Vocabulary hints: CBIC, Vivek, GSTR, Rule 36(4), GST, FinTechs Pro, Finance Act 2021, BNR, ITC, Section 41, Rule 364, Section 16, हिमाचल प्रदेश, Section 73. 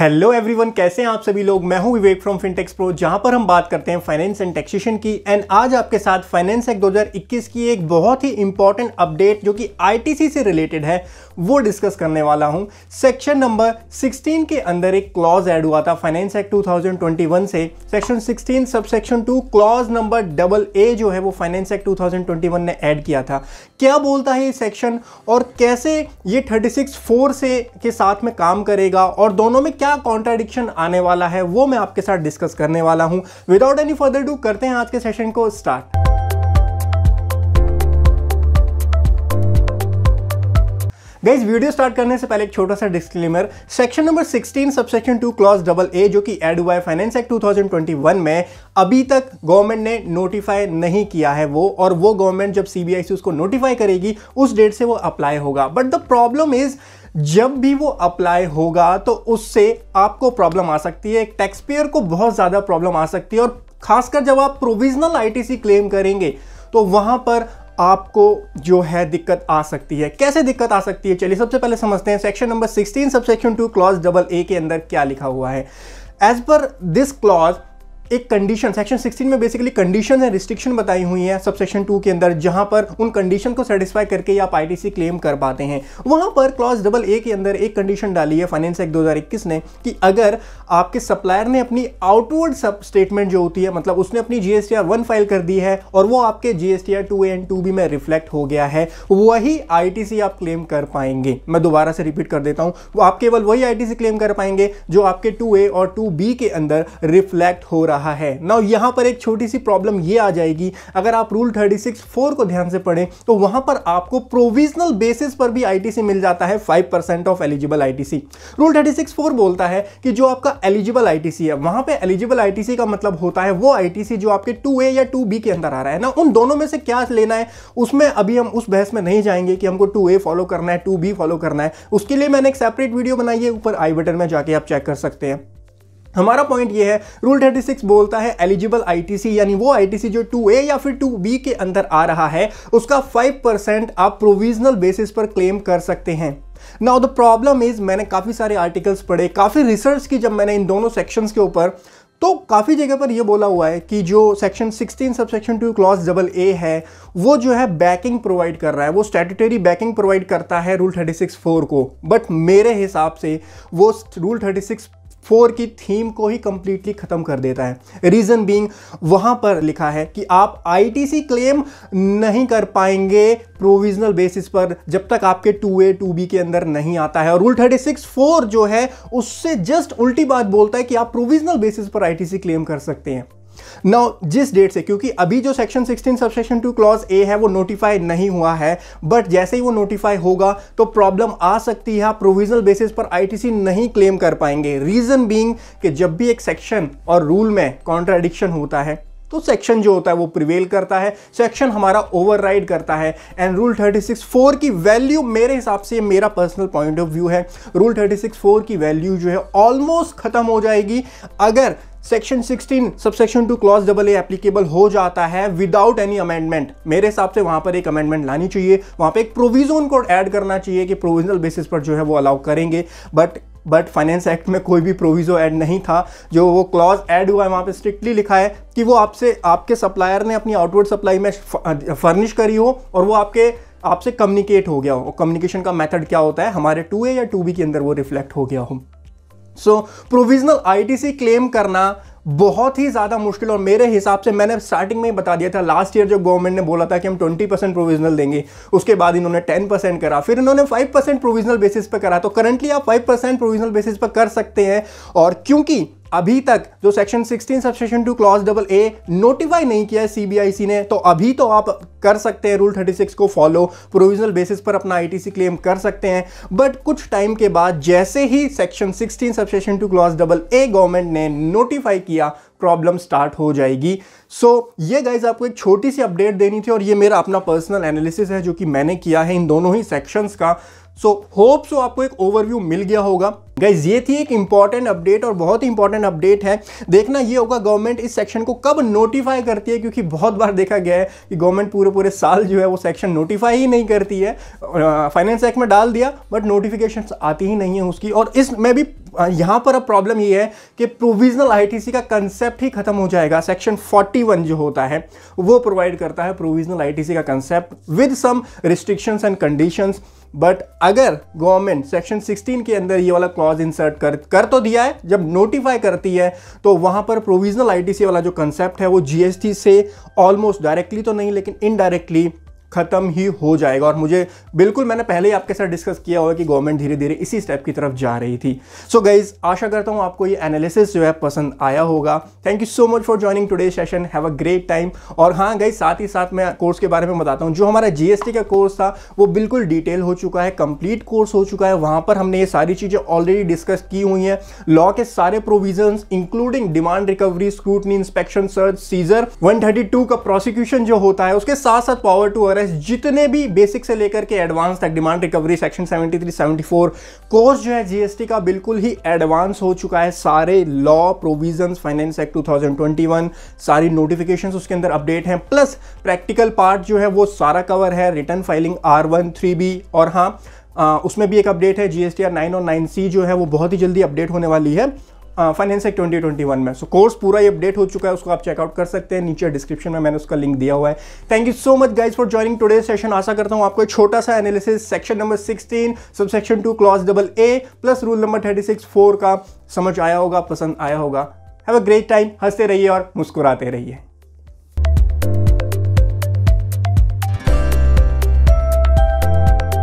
Hello everyone, कैसे हैं आप सभी लोग। मैं हूं विवेक फ्रॉम फिनटेक्स प्रो, जहां पर हम बात करते हैं फाइनेंस एंड टैक्सेशन की। एंड आज आपके साथ फाइनेंस एक्ट 2021 की एक बहुत ही इंपॉर्टेंट अपडेट जो कि आईटीसी से रिलेटेड है वो डिस्कस करने वाला हूं। सेक्शन नंबर 16 के अंदर एक क्लॉज ऐड हुआ था फाइनेंस एक्ट 2021 से। Section 16 subsection 2 clause number AA जो है वो फाइनेंस एक्ट 2021 ने ऐड किया था। क्या बोलता है ये सेक्शन और कैसे ये 36(4) के साथ में काम करेगा और दोनों में क्या कॉन्ट्राडिक्शन आने वाला है वो मैं आपके साथ डिस्कस करने वाला हूं। विदाउट एनी फर्दर डू करते हैं आज के सेशन को स्टार्ट। गाइज, वीडियो स्टार्ट करने से पहले एक छोटा सा disclaimer. Section number 16 subsection 2 clause AA जो कि ऐड हुआ है फाइनेंस एक्ट 2021 में, अभी तक गवर्नमेंट ने नोटिफाई नहीं किया है वो, और वो गवर्नमेंट जब CBIC उसको नोटिफाई करेगी उस डेट से वो अप्लाई होगा। बट द प्रॉब्लम इज जब भी वो अप्लाई होगा तो उससे आपको प्रॉब्लम आ सकती है, एक टैक्सपेयर को बहुत ज़्यादा प्रॉब्लम आ सकती है। और खासकर जब आप प्रोविजनल आईटीसी क्लेम करेंगे तो वहाँ पर आपको जो है दिक्कत आ सकती है। कैसे दिक्कत आ सकती है चलिए सबसे पहले समझते हैं section number 16 subsection 2 clause AA के अंदर क्या लिखा हुआ है। एज पर दिस क्लॉज एक कंडीशन, सेक्शन 16 में बेसिकली कंडीशन एंड रिस्ट्रिक्शन बताई हुई है सबसेक्शन 2 के अंदर, जहां पर उन कंडीशन को सेटिस्फाई करके आप ITC क्लेम कर पाते हैं। वहां पर क्लॉज AA के अंदर एक कंडीशन डाली है फाइनेंस एक्ट 2021 ने कि अगर आपके सप्लायर ने अपनी आउटवर्ड सब स्टेटमेंट जो होती है, मतलब उसने अपनी GSTR 1 फाइल कर दी है और वो आपके GSTR 2A एंड 2B में रिफ्लेक्ट हो गया है, वही ITC आप क्लेम कर पाएंगे। मैं दोबारा से रिपीट कर देता हूँ, वो आप केवल वही ITC क्लेम कर पाएंगे जो आपके 2A और 2B के अंदर रिफ्लेक्ट हो रहा है। नाउ यहां पर एक छोटी सी प्रॉब्लम ये आ जाएगी, अगर आप रूल 364 को ध्यान से पढ़ें तो वहां पर आपको प्रोविजनल बेसिस पर भी आईटीसी मिल जाता है 5% ऑफ एलिजिबल आईटीसी। रूल 364 बोलता है कि जो आपका एलिजिबल आईटीसी है, वहां पे एलिजिबल आईटीसी का मतलब होता है वो आईटीसी जो आपके 2A या 2B के अंदर आ रहा है ना। उन दोनों में से क्या लेना है उसमें अभी हम उस बहस में नहीं जाएंगे कि हमको 2A फॉलो करना है 2B फॉलो करना है। उसके लिए मैंने एक सेपरेट वीडियो बनाई है, ऊपर आई बटन में जाके आप चेक कर सकते हैं। हमारा पॉइंट ये है, रूल 36 बोलता है एलिजिबल आईटीसी यानी वो आईटीसी जो 2A या फिर 2B के अंदर आ रहा है उसका 5% आप प्रोविजनल बेसिस पर क्लेम कर सकते हैं। नाउ द प्रॉब्लम इज मैंने काफ़ी सारे आर्टिकल्स पढ़े, काफ़ी रिसर्च की जब मैंने इन दोनों सेक्शंस के ऊपर, तो काफ़ी जगह पर यह बोला हुआ है कि जो सेक्शन 16 सबसेक्शन 2 क्लॉज AA है वो जो है बैकिंग प्रोवाइड कर रहा है, वो स्टैट्यूटरी बैकिंग प्रोवाइड करता है रूल 364 को। बट मेरे हिसाब से वो रूल 364 की थीम को ही कंप्लीटली खत्म कर देता है। रीजन बीइंग वहां पर लिखा है कि आप आईटीसी क्लेम नहीं कर पाएंगे प्रोविजनल बेसिस पर जब तक आपके 2A 2B के अंदर नहीं आता है, और रूल 364 जो है उससे जस्ट उल्टी बात बोलता है कि आप प्रोविजनल बेसिस पर आईटीसी क्लेम कर सकते हैं। नाउ जिस डेट से, क्योंकि अभी जो सेक्शन 16 सबसेक्शन 2 क्लॉज A है वो नोटिफाई नहीं हुआ है, बट जैसे ही वो नोटिफाई होगा तो प्रॉब्लम आ सकती है, प्रोविजनल बेसिस पर ITC नहीं क्लेम कर पाएंगे। रीजन बीइंग कि जब भी एक सेक्शन और रूल में कॉन्ट्राडिक्शन होता है तो सेक्शन जो होता है वो प्रिवेल करता है, सेक्शन हमारा ओवरराइड करता है। एंड रूल 364 की वैल्यू मेरे हिसाब से, मेरा पर्सनल पॉइंट ऑफ व्यू है, रूल 364 की वैल्यू जो है ऑलमोस्ट खत्म हो जाएगी अगर section 16 subsection 2 clause AA applicable हो जाता है विदाउट एनी अमेंडमेंट। मेरे हिसाब से वहाँ पर एक अमेंडमेंट लानी चाहिए, वहाँ पर एक प्रोविजन को ऐड करना चाहिए कि प्रोविजनल बेसिस पर जो है वो अलाउ करेंगे। बट फाइनेंस एक्ट में कोई भी प्रोविजो ऐड नहीं था, जो वो क्लॉज ऐड हुआ है वहाँ पे स्ट्रिक्टली लिखा है कि वो आपसे, आपके सप्लायर ने अपनी आउटवर्ड सप्लाई में फर्निश करी हो और वो आपसे कम्युनिकेट हो गया हो, और कम्युनिकेशन का मेथड क्या होता है हमारे 2A या 2B के अंदर वो रिफ्लेक्ट हो गया हो। सो प्रोविजनल आईटीसी क्लेम करना बहुत ही ज़्यादा मुश्किल, और मेरे हिसाब से मैंने स्टार्टिंग में ही बता दिया था लास्ट ईयर जब गवर्नमेंट ने बोला था कि हम 20% प्रोविजनल देंगे, उसके बाद इन्होंने 10% करा, फिर इन्होंने 5% प्रोविजनल बेसिस पर करा। तो करंटली आप 5% प्रोविजनल बेसिस पर कर सकते हैं, और क्योंकि अभी तक जो section 16 subsection 2 clause AA notify नहीं किया है CBIC ने, तो अभी तो आप कर सकते हैं रूल 36 को फॉलो, प्रोविजनल बेसिस पर अपना ITC क्लेम कर सकते हैं। बट कुछ टाइम के बाद जैसे ही section 16 subsection 2 clause AA government ने नोटिफाई किया प्रॉब्लम स्टार्ट हो जाएगी। ये गाइज आपको एक छोटी सी अपडेट देनी थी, और ये मेरा अपना पर्सनल एनालिसिस है जो कि मैंने किया है इन दोनों ही सेक्शंस का। सो होप सो आपको एक ओवरव्यू मिल गया होगा गाइज। ये थी एक इंपॉर्टेंट अपडेट और बहुत ही इंपॉर्टेंट अपडेट है। देखना ये होगा गवर्नमेंट इस सेक्शन को कब नोटिफाई करती है, क्योंकि बहुत बार देखा गया है कि गवर्नमेंट पूरे साल जो है वो सेक्शन नोटिफाई ही नहीं करती है। फाइनेंस एक्ट में डाल दिया बट नोटिफिकेशन आती ही नहीं है उसकी। और इसमें भी यहाँ पर अब प्रॉब्लम ये है कि प्रोविजनल आईटीसी का कंसेप्ट ही खत्म हो जाएगा। सेक्शन 41 जो होता है वो प्रोवाइड करता है प्रोविजनल आईटीसी का concept with some restrictions and conditions. But अगर गवर्नमेंट सेक्शन 16 के अंदर ये वाला क्लॉज इंसर्ट कर तो दिया है, जब नोटिफाई करती है तो वहाँ पर प्रोविजनल आईटीसी वाला जो कंसेप्ट है वो जीएसटी से ऑलमोस्ट डायरेक्टली तो नहीं लेकिन इनडायरेक्टली खत्म ही हो जाएगा। और मुझे बिल्कुल मैंने पहले ही आपके साथ डिस्कस किया होगा कि गवर्नमेंट धीरे धीरे इसी स्टेप की तरफ जा रही थी। सो गाइज आशा करता हूँ आपको ये एनालिसिस जो है पसंद आया होगा। Thank you so much for joining today session. Have a great time. और हाँ गाइज, साथ ही साथ मैं कोर्स के बारे में बताता हूँ। जो हमारा जीएसटी का कोर्स था वो बिल्कुल डिटेल हो चुका है, कंप्लीट कोर्स हो चुका है। वहाँ पर हमने ये सारी चीज़ें ऑलरेडी डिस्कस की हुई हैं। लॉ के सारे provisions including demand recovery, scrutiny, inspection, search, seizure, 132 का प्रोसिक्यूशन जो होता है, उसके साथ साथ पावर टू अर्न, जितने भी बेसिक से लेकर के एडवांस तक, डिमांड रिकवरी, सेक्शन 73, 74, कोर्स जो है जीएसटी का बिल्कुल ही एडवांस हो चुका है। सारे लॉ प्रोविजंस, फाइनेंस एक्ट 2021, सारी नोटिफिकेशंस उसके अंदर अपडेट हैं, प्लस प्रैक्टिकल पार्ट जो है वो सारा कवर है, रिटर्न फाइलिंग, R1, 3B। और हाँ उसमें भी एक अपडेट है, जीएसटीआर 9 और 9C जो है वो बहुत ही जल्दी अपडेट होने वाली है फाइनेंस एक्ट 2021 में। सो कोर्स पूरा ये अपडेट हो चुका है, उसको आप चेकआउट कर सकते हैं। नीचे डिस्क्रिप्शन में मैंने उसका लिंक दिया हुआ है। Thank you so much guys for joining today session. आशा करता हूँ आपको एक छोटा सा analysis section number 16 subsection 2 clause AA plus rule number 364 का समझ आया होगा, पसंद आया होगा। Have a great time. हंसते रहिए और मुस्कुराते रहिए।